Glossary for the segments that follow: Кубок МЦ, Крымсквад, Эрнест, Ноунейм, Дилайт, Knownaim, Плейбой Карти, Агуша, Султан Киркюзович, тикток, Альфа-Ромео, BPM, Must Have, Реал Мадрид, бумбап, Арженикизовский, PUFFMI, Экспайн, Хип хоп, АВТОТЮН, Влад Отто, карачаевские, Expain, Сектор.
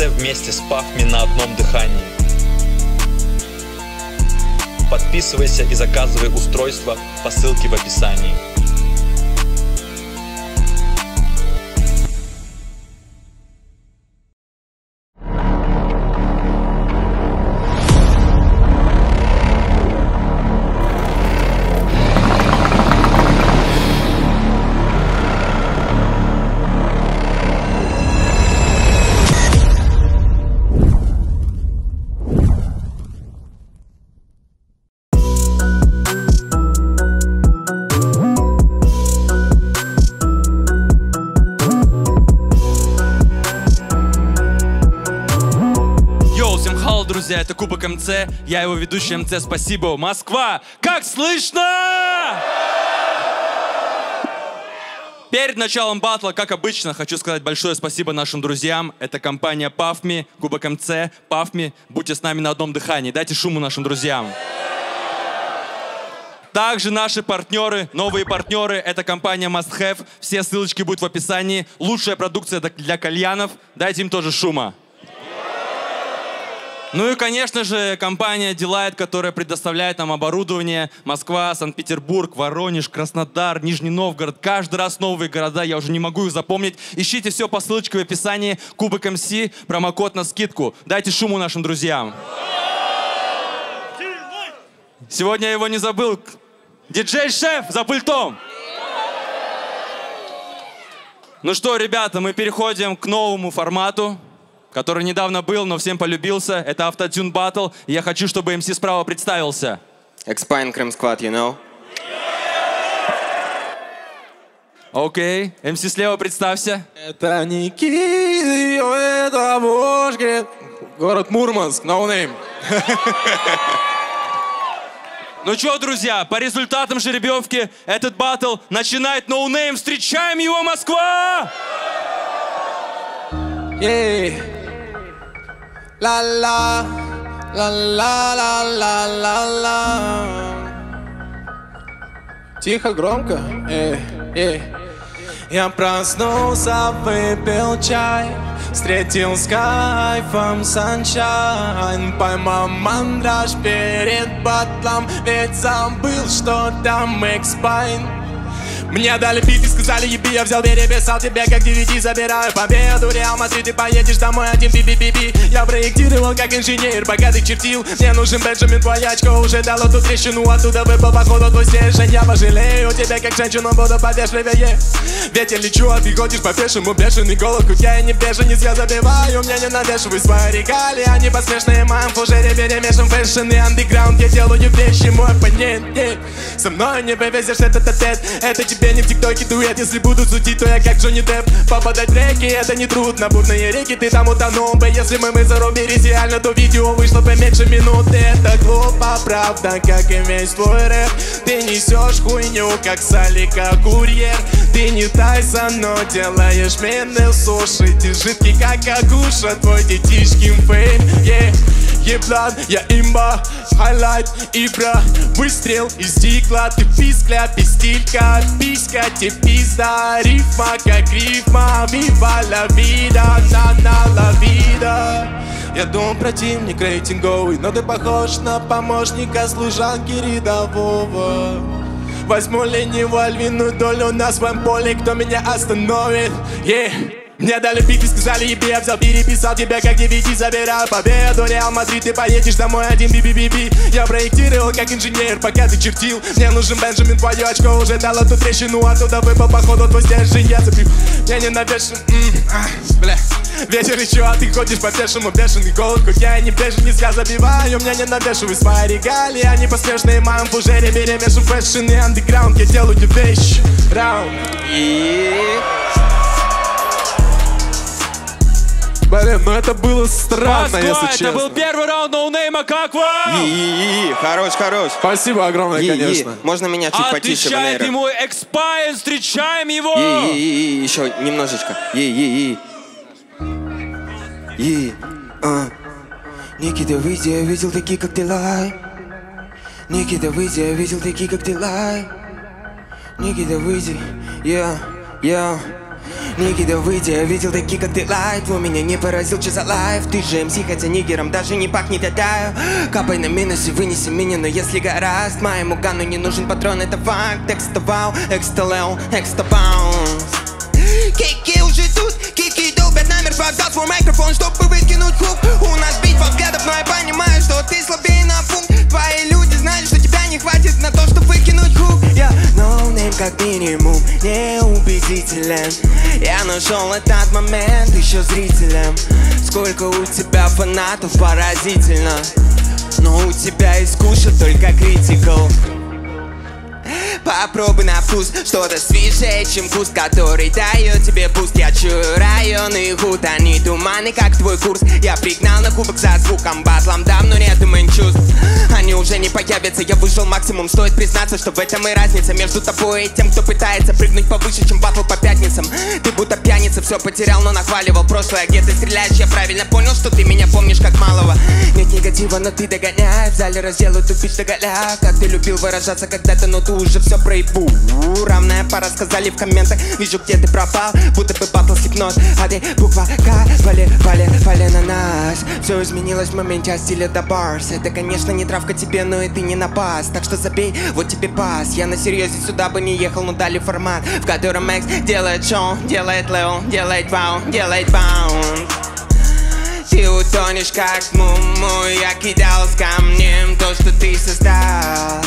МЦ вместе с PUFFMI на одном дыхании. Подписывайся и заказывай устройство по ссылке в описании. Друзья, это Кубок МЦ, я его ведущий МЦ, спасибо, Москва, как слышно? Перед началом батла, как обычно, хочу сказать большое спасибо нашим друзьям, это компания PUFFMI, Кубок МЦ, PUFFMI, будьте с нами на одном дыхании, дайте шуму нашим друзьям. Также наши партнеры, новые партнеры, это компания Must Have, все ссылочки будут в описании, лучшая продукция для кальянов, дайте им тоже шума. Ну и, конечно же, компания Дилайт, которая предоставляет нам оборудование. Москва, Санкт-Петербург, Воронеж, Краснодар, Нижний Новгород. Каждый раз новые города, я уже не могу их запомнить. Ищите все по ссылочке в описании. Кубок МС, промокод на скидку. Дайте шуму нашим друзьям. Сегодня я его не забыл. Диджей-шеф за пультом. Ну что, ребята, мы переходим к новому формату, который недавно был, но всем полюбился. Это АВТОТЮН Баттл. Я хочу, чтобы МС справа представился. Expain, Крымсквад, you know. Окей. МС слева представься. Это Никит, это Бошкин. Город Мурманск, Knownaim. Ну что, друзья, по результатам жеребьевки этот баттл начинает Knownaim. Встречаем его, Москва! Yeah. La la, la la la la la la. Тихо, громко. Я проснулся, выпил чай, встретил с кайфом саншайн, поймал мандраж перед батлом, ведь забыл, что там Экспайн. Мне дали бит и сказали еби, я взял переписал тебя как DVD, забираю победу, Реал Мадрид, ты поедешь домой один, би-би-би-би. Я проектировал как инженер, богатых чертил, мне нужен Бенджамин, твоя очко уже дало ту трещину, оттуда выпал походу твой стержень, я пожалею тебя как женщину, буду повежливее, ведь я лечу, а ты ходишь по пешему, бешеный голод, хоть я и не беженец, я забиваю, мне не навешивай свои регалии, они посмешные, моим фужере перемешан фэшн и андеграунд, я делаю вещи, мой оппонент, нет, со мной не повезешь этот ответ, это тебе не в тиктоке дуэт, если будут судить, то я как Джонни Депп. Попадать в реки, это не трудно, бурные реки, ты там утонул бы. Если мы зарубились реально, то видео вышло бы меньше минуты. Это глупо, правда, как и весь твой рэп. Ты несешь хуйню, как Салика курьер. Ты не Тайсон, но делаешь мины суши. Ты жидкий, как Агуша, твой детишкин фейм, yeah. Еблан, я имба, хайлайт, ибра, выстрел из стекла, ты пискля, пистилька, писька, тебе пизда, рифма, как рифма, вива ла вида, на ла вида. Я думал, противник рейтинговый, но ты похож на помощника служанки рядового. Возьму ленивую львиную долю на своем поле, кто меня остановит, yeah. Мне дали пик и сказали еби, я взял переписал тебя как DVD, забираю победу, Реал Мадрид, ты поедешь домой один, би-би-би-би. Я проектировал как инженер, пока ты чертил, мне нужен Бенджамин, твое очко уже дало ту трещину, оттуда выпал походу твой стержень, я запил, я не навешен, бля. Вечер еще, а ты ходишь по пешему, бешеный голод, хоть я и не беженец, я забиваю, мне не навешивай свои регалии, они посмешные, моим фужере перемешу фэшн и андеграунд, я делаю вещи, раунд. Блин, ну это было странно, Москва, если честно. Это был первый раунд Ноунейма, как вам? Хорош, хорош. Спасибо огромное, конечно. Можно меня чуть потише, Венера? Отвечает ему Экспайн, встречаем его! Еще немножечко. Никита, выйди, я видел такие, как Дилайт. Никита, выйди, я видел такие, как Дилайт. Никита, выйди, я. книги да выйди, я видел такие, как Дилайт. У меня не поразил часа лайф. Ты же МС, хотя нигером даже не пахнет, я таю. Капай на минусе, вынеси меня, но если гораст. Моему гану не нужен патрон, это факт. Экставал, эксталел, экстабаунс. Кики уже тут, кики долбят намертв. Отдал свой микрофон, чтобы выкинуть хук. У нас битва взглядов, но я понимаю, что ты слабее на пункт. Твои люди знают, что тебя не хватит на то, чтобы выкинуть хук. Я Knownaim как минимум неубедителен. Я нашел этот момент еще зрителям. Сколько у тебя фанатов, поразительно. Но у тебя искушат только критикал. Попробуй на вкус что-то свежее, чем куст, который дает тебе буст. Я чую район и худ, они туманы, как твой курс. Я пригнал на кубок за звуком, батлом давно нету мэнчувств. Они уже не появятся, я выжил максимум. Стоит признаться, что в этом и разница между тобой и тем, кто пытается прыгнуть повыше, чем батл по пятницам. Ты будто пьяница, все потерял, но нахваливал прошлое. Где ты стреляешь, я правильно понял, что ты меня помнишь как малого. Нет негатива, но ты догоняй. В зале разделают тупишь доголя. Как ты любил выражаться когда-то, но ты уже все проебу. Равная пара, сказали в комментах. Вижу, где ты пропал, будто бы батл Сектор. А ты буква К, вали на нас. Все изменилось в моменте от стиля до барс. Это, конечно, не травка тебе, но и ты не напас. Так что забей, вот тебе пас. Я на серьезе сюда бы не ехал, но дали формат, в котором Экс делает шоу, делает лео, делает вау, делает баун. Ты утонешь как муму. Я кидал с камнем то, что ты создал,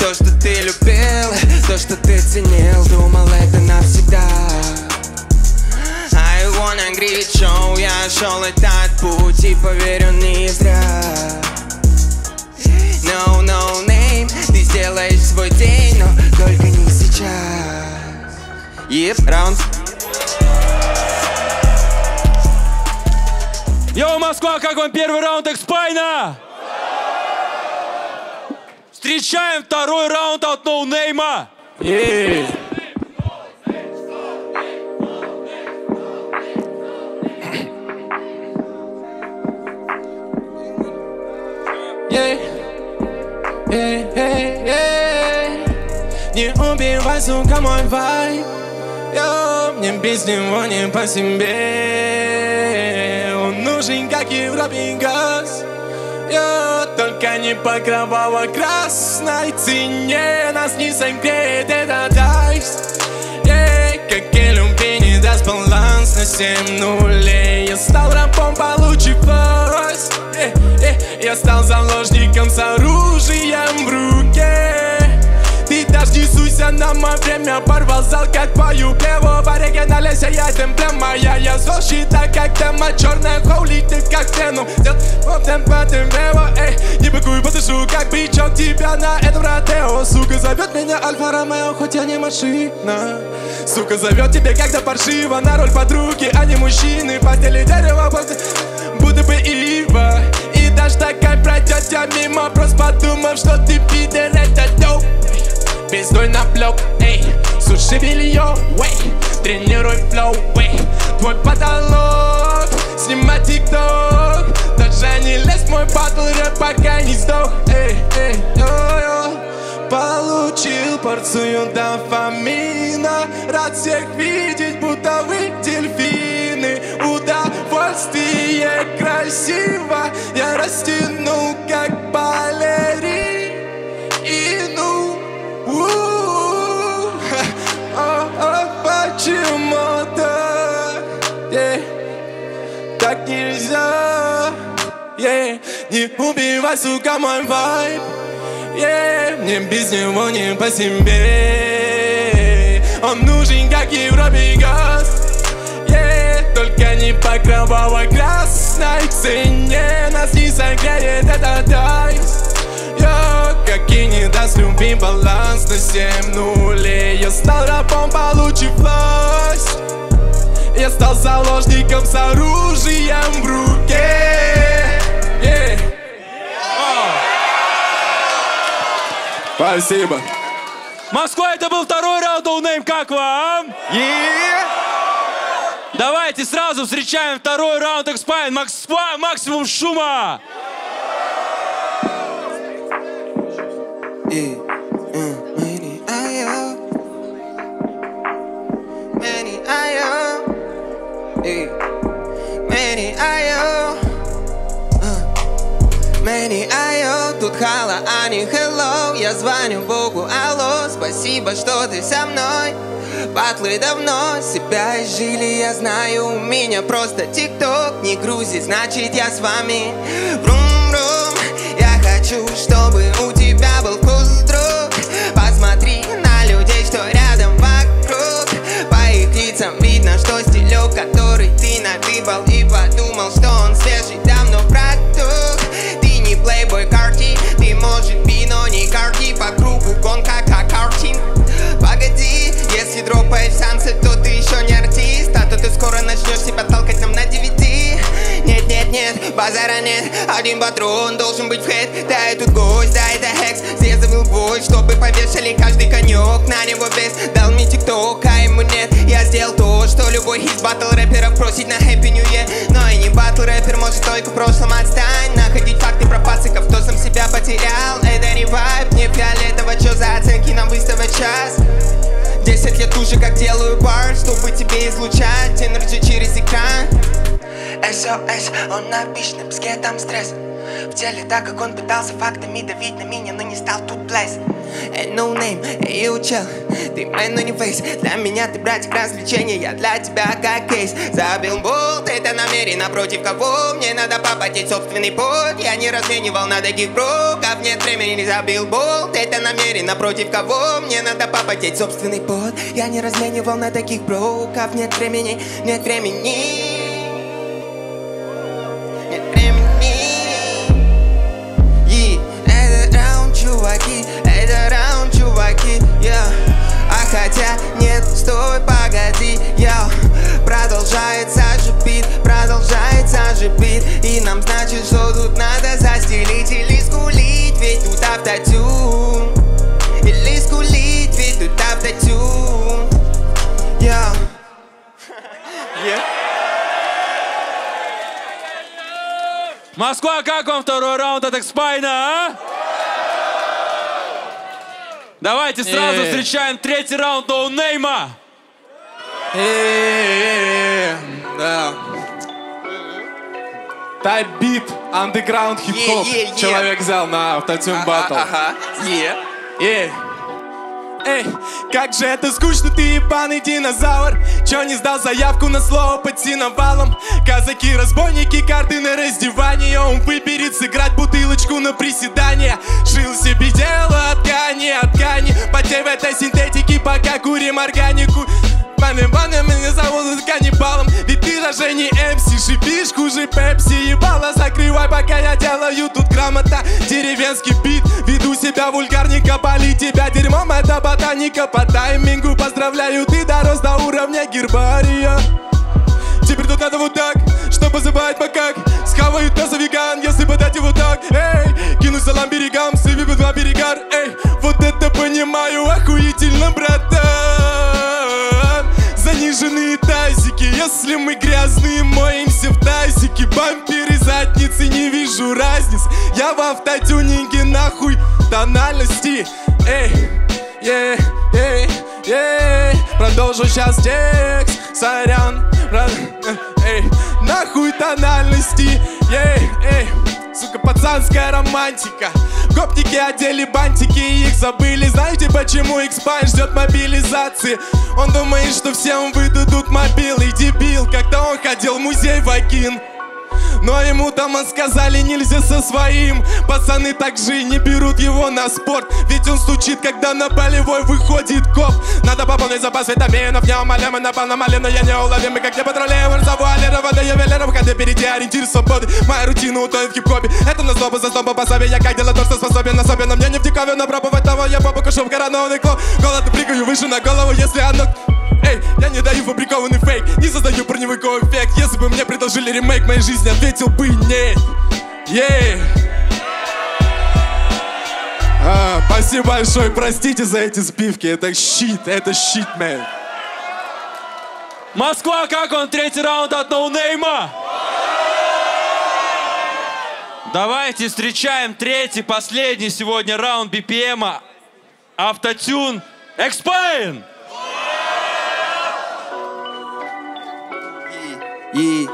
то, что ты любил, то, что ты ценил, думал, это навсегда. I wanna great show, я шел этот путь и поверю не зря. No, no name, ты сделаешь свой день, но только не сейчас. Yep, раунд. Йоу, Москва, как вам первый раунд Экспайна? Встречаем второй раунд от Knownaim'а! Не убивай, сука, мой вайб. Мне без него не по себе. Он нужен, как Европе газ. Только не по кроваво-красной цене нас не согреет этот айс. Как и любви не даст баланс на 7 нулей. Я стал рабом, получив власть. Я стал заложником с оружием в руке. Ты даже не суйся на мое время. Порвал зал, как пою плеву. В оригинале сияет эмблема. Я зол, щита, как тема. Черная хоу летит, как плену. Вот темпа, темпево, эй. Не быкую, подышу, как бичок тебя на этом ротео. Сука, зовет меня Альфа-Ромео, хоть я не машина. Сука, зовет тебя, когда паршиво. На роль подруги, а не мужчины. Постели дерево, будто бы ива. И даже такая пройдет я мимо. Просто подумав, что ты пидор, это доп. Пиздой на блок, эй, суши белье, эй, тренируй флоу, эй, твой потолок, снимай тикток, даже не лезь в мой батл рэп, пока не сдох, эй, эй, йо-йо. Получил порцию дофамина, рад всех видеть, будто вы дельфины, удовольствие красиво, я растянул как балерину. Почему так? Так нельзя. Не убивай, сука, мой вайб. Мне без него не по себе. Он нужен, как Европе газ. Только не по кроваво-красной цене нас не согреет этот айс. Как и не даст любви баланс на 7 нулей. Я стал рабом, получив власть. Я стал заложником с оружием в руке. Спасибо. Москва, это был второй раунд Knownaim, как вам? Давайте сразу встречаем второй раунд Expain. Максимум шума. Many, I you. Many I you. Тут хала, а не hello. Я звоню Богу, алло. Спасибо, что ты со мной. Батлы давно себя изжили, я знаю. У меня просто тикток. Не грузи, значит я с вами. Брум-брум. Я хочу, чтобы у тебя был вкус, друг. Посмотри на людей, что рядом вокруг. По их лицам видно, что стилек, который ты надыбал, и подумал, что он свежий, давно протух. Ты не плейбой Карти, ты может вино не Карти. По кругу гонка как картин. Погоди, если дропаешь сансет, то ты еще не артист. А то ты скоро начнешь себя толкать нам на 9. Нет-нет-нет, базара нет. Один патрон должен быть в хед. Да, я тут гость, да, это хекс. Здесь завел бой, чтобы повешали каждый конек. На него вес дал мне тикток, а ему нет. Я сделал то, что любой из батл рэперов просит на Happy New Year. Но и не батл рэпер, может только в прошлом отстань. Находить факты про пасыков, кто сам себя потерял. Это ревайб, не фиолетово, чё за оценки нам выставить час. 10 лет уже как делаю бар, чтобы тебе излучать энергию через экран. СОС, он на пишном пске, там стресс. В теле так, как он пытался фактами давить на меня, но не стал тут плейс. Эй, Knownaim, эй, yo, чел, ты мой, но не фейс. Для меня ты, братик, развлечение, я для тебя как кейс. Забил болт, это намеренно, против кого мне надо попотеть собственный пот. Я не разменивал на таких броков, нет времени. Забил болт, это намеренно, против кого мне надо попотеть собственный пот. Я не разменивал на таких броков, нет времени, нет времени. Это раунд, чуваки, yeah. А хотя нет, стой, погоди, yeah. Продолжается же бит, продолжается же бит. И нам значит, что тут надо застелить или скулить, ведь тут автотюн. Или скулить, ведь тут автотюн, yeah. Yeah. Москва, как вам второй раунд от Экспайна, а? Давайте сразу встречаем третий раунд Knownaim'а. Да. Тайп-бит, андеграунд хип-хоп. Человек взял на автотюн батл. Эй, как же это скучно, ты ебаный динозавр. Чё не сдал заявку на слово под синовалом? Казаки-разбойники, карты на раздевание. Он выберет сыграть бутылочку на приседание. Шил себе дело от ткани, потей в этой синтетике, пока курим органику. Маме-маме, меня зовут каннибалом. Ведь ты даже не МС, шипишь хуже пепси. Ебало, закрывай, пока я делаю тут грамотно. Деревенский бит, веду себя вульгарненько. Боли тебя дерьмом, это ботаника. По таймингу поздравляю, ты дорос до уровня гербария. Теперь тут надо вот так, чтобы забывать макак. Схавают носа веган, если подать его так. Эй, кинусь за ламберегам, сыви бы два берегар. Эй, вот это понимаю, охуительно, братан. Заниженные тазики, если мы грязные, моемся в тазике. Бамперы задницы, не вижу разниц. Я в автотюнинге, нахуй тональности. Эй, ей, ей, ей. Продолжу сейчас текст, сорян. Эй, нахуй тональности, ей, эй. Сука, пацанская романтика. Гопники одели бантики и их забыли. Знаете, почему Expain ждет мобилизации? Он думает, что всем выдадут мобилы. Дебил, когда он ходил в музей вагин. Но ему там сказали, нельзя со своим. Пацаны также не берут его на спорт. Ведь он стучит, когда на болевой выходит коп. Надо пополнить запас витаминов. Я умолем и напал на малину, я неуловимый. Как не патрулеем, разову аллерова до ювелиров. Хотя впереди ориентир свободы. Моя рутина утонет в хип-хопе. Это на злобу, за злобу по сове. Я как делаю то, что способен, особенно. Мне не в диковину пробовать того. Я попокушу в коронованный клоп. Голодно прыгаю выше на голову, если оно... Эй, я не даю фабрикованный фейк, не создаю броневой эффект. Если бы мне предложили ремейк моей жизни, ответил бы нет. Спасибо большое, простите за эти сбивки. Это щит, мэн. Москва, как он? Третий раунд от Knownaim'а. Давайте встречаем третий, последний сегодня раунд BPM-а. Автотюн Expain. И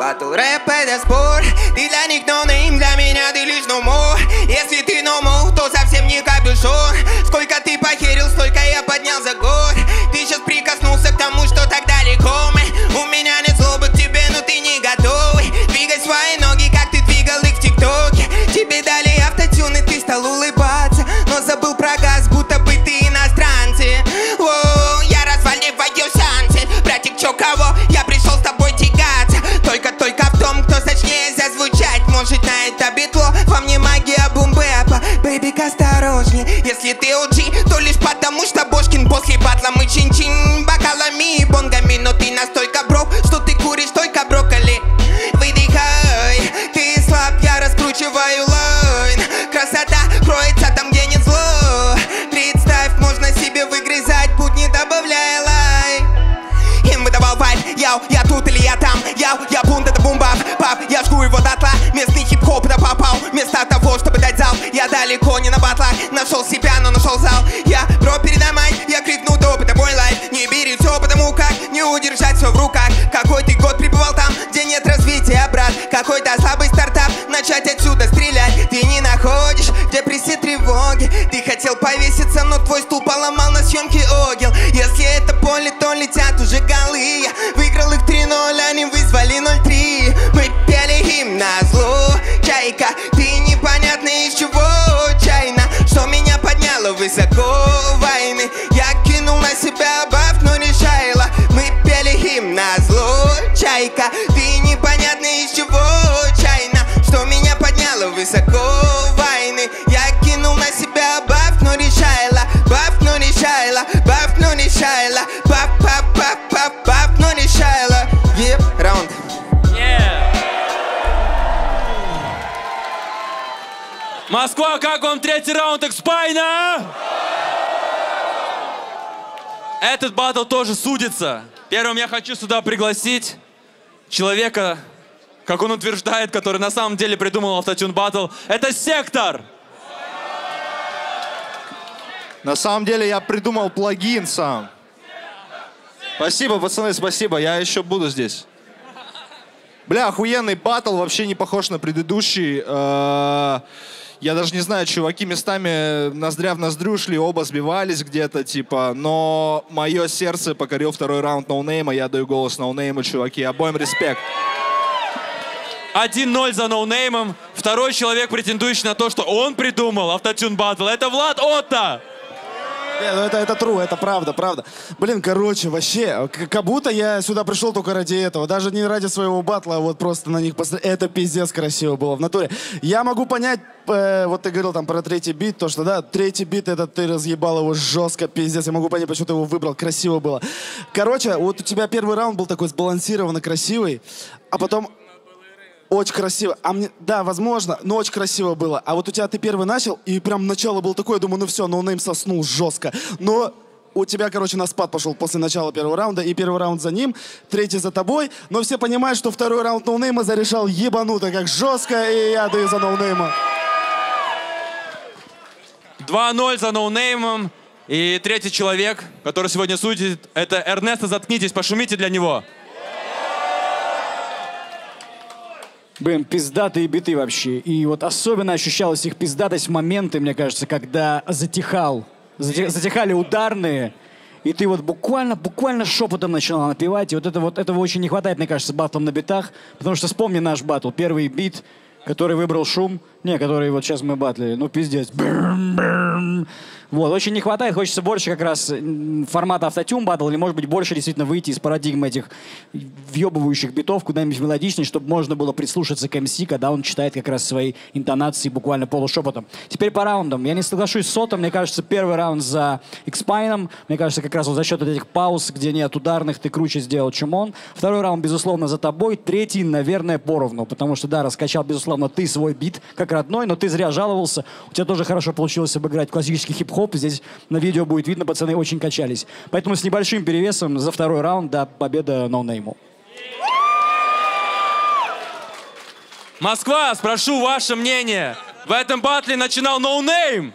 Батл рэп — это спор. Ты для них Knownaim, для меня ты лишь no more. Если ты no more, то совсем не капюшон. Сколько ты похерил, столько я поднял за год. Ты сейчас прикоснулся к тому, что так далеко. У меня нет злобы к тебе, но ты не готовый. Двигай свои ноги, как ты двигал их в ТикТоке. Тебе дали автотюн, и ты стал улыбаться, но забыл про газ, будто бы ты иностранцы. Воу, я разваливаю шансы. Братик, чё, кого? Я пришел с тобой тягаться. Только в том, кто сочнее зазвучать может. На это битло во мне магия бумбэпа. Бэйбик, осторожнее, если ты OG, то лишь потому, что Бошкин. После батла мы чин-чин бокалами и бонгами, но ты настолько бров, что ты куришь только брокколи. Выдыхай, ты слаб, я раскручиваю лайн. Красота кроется там, где нет зло. Представь, можно себе выгрызать путь, не добавляя лай. Им выдавал вайп, яу, я тут или я там, яу, я бунт, это бумбап, пап, я жгу его дотла. Местный хип-хоп, да попал, вместо того, чтобы дать зал. Я далеко не на батлах, нашел себя, но нашел зал. Я бро передам, я крикну доп, это мой лайф. Не бери все, потому как не удержать все в руках. Какой ты год пребывал там, где нет развития, брат. Какой-то слабый стартап, начать отсюда стрелять. Ты не находишь, где пресет тревоги. Ты хотел повеситься, но твой стул поломал на съемке огел. Если это поле, то летят уже голы. Я выиграл их 3-0, они вызвали 0-3. Мы пели им на зло. Чайка, ты непонятно из чего чайна, что меня подняло высоко войны. Я кинул на себя баф, но решайла. Мы пели им на зло. Чайка, ты непонятно из чего чайна, что меня подняло высоко войны. Я кинул на себя баф, но решайла. Баф, но решайла. Баф, но решайла. Баф, баф, баф, баф, баф, но решайла. Еп, раунд. Москва, как вам третий раунд Экспайна? Этот баттл тоже судится. Первым я хочу сюда пригласить человека, как он утверждает, который на самом деле придумал автотюн баттл. Это Сектор! На самом деле я придумал плагин сам. Спасибо, пацаны, спасибо. Я еще буду здесь. Бля, охуенный баттл, вообще не похож на предыдущий. Я даже не знаю, чуваки местами ноздря в ноздрю шли, оба сбивались где-то, типа. Но мое сердце покорил второй раунд Ноунейма. Я даю голос Ноунейму, чуваки. Обоим респект. 1-0 за Ноунеймом. Второй человек, претендующий на то, что он придумал автотюн баттл. Это Влад Отто. Не, ну это true, это правда, правда. Блин, короче, вообще, как будто я сюда пришел только ради этого. Даже не ради своего батла, а вот просто на них посмотреть. Это пиздец красиво было в натуре. Я могу понять, вот ты говорил там про третий бит, то что, да, третий бит, это ты разъебал его жестко, пиздец. Я могу понять, почему ты его выбрал, красиво было. Короче, вот у тебя первый раунд был такой сбалансированно красивый, а потом... Очень красиво. А мне, да, возможно, но очень красиво было. А вот у тебя ты первый начал, и прям начало было такое, я думаю, ну все, Ноунейм соснул жестко. Но у тебя, короче, на спад пошел после начала первого раунда, и первый раунд за ним, третий за тобой. Но все понимают, что второй раунд Ноунейма зарешал ебануто, как жестко, и я даю за Ноунейма. 2-0 за Ноунеймом. И третий человек, который сегодня судит, это Эрнест. Заткнитесь, пошумите для него. Блин, пиздатые биты вообще. И вот особенно ощущалась их пиздатость в моменты, мне кажется, когда затихали ударные, и ты вот буквально шепотом начинал напевать. И вот этого очень не хватает, мне кажется, батлом на битах. Потому что вспомни наш батл, первый бит, который выбрал шум. Не, который вот сейчас мы батлили. Ну, пиздец. Вот, очень не хватает. Хочется больше как раз формата автотюн баттл, или, может быть, больше действительно выйти из парадигмы этих въебывающих битов куда-нибудь мелодичнее, чтобы можно было прислушаться к МС, когда он читает как раз свои интонации буквально полушепотом. Теперь по раундам. Я не соглашусь с Сотом. Мне кажется, первый раунд за Экспайном. Мне кажется, как раз вот за счет этих пауз, где нет ударных, ты круче сделал, чем он. Второй раунд, безусловно, за тобой. Третий, наверное, поровну. Потому что, да, раскачал, безусловно, ты свой бит, как родной, но ты зря жаловался. У тебя тоже хорошо получилось обыграть классический хип-хоп. Здесь на видео будет видно, пацаны очень качались. Поэтому с небольшим перевесом за второй раунд, да, победа Ноунейму. Москва, спрошу ваше мнение. В этом баттле начинал Ноунейм.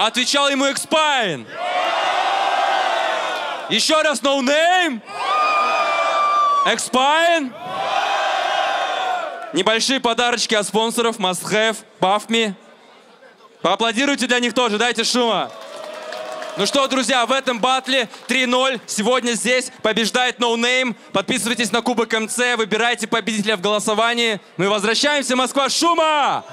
Отвечал ему Экспайн. Еще раз Ноунейм. Expain. Небольшие подарочки от спонсоров Must Have, PUFFMI. Поаплодируйте для них тоже, дайте шума. Ну что, друзья, в этом баттле 3-0. Сегодня здесь побеждает Knownaim. Подписывайтесь на Кубок МЦ, выбирайте победителя в голосовании. Мы возвращаемся, Москва, шума!